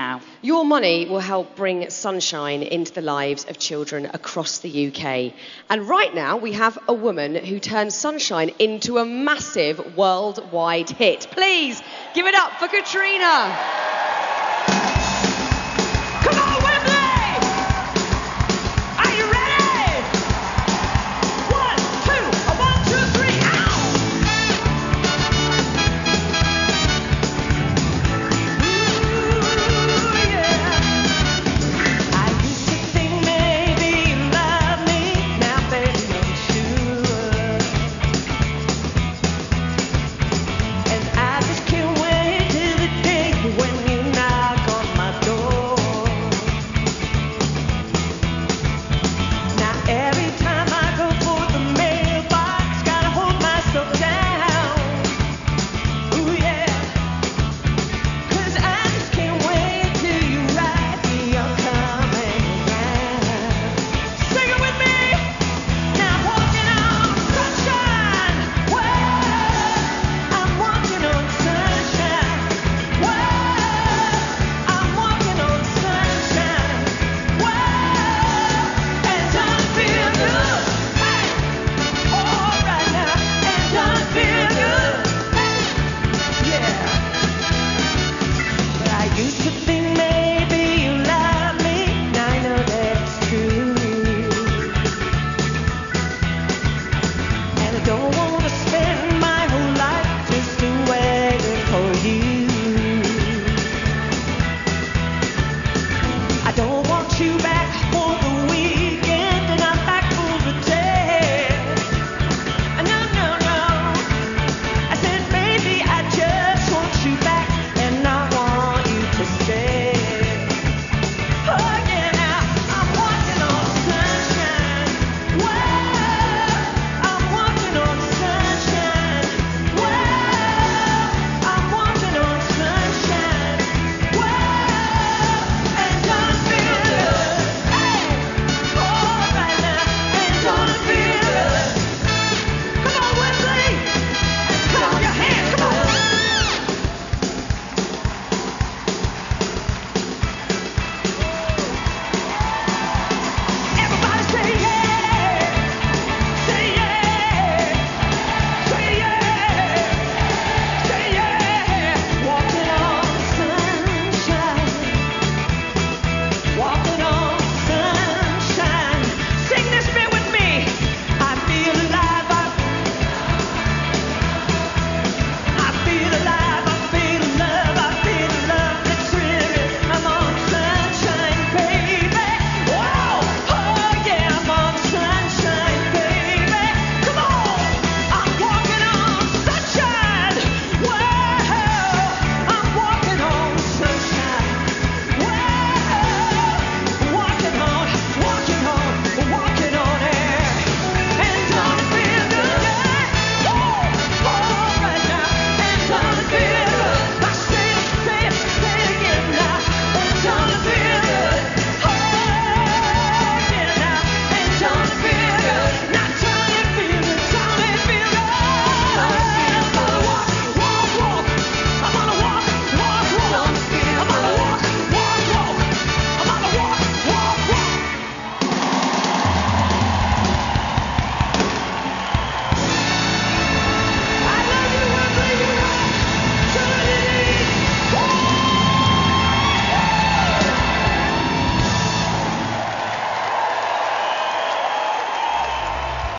Now. Your money will help bring sunshine into the lives of children across the UK. And right now, we have a woman who turned sunshine into a massive worldwide hit. Please give it up for Katrina.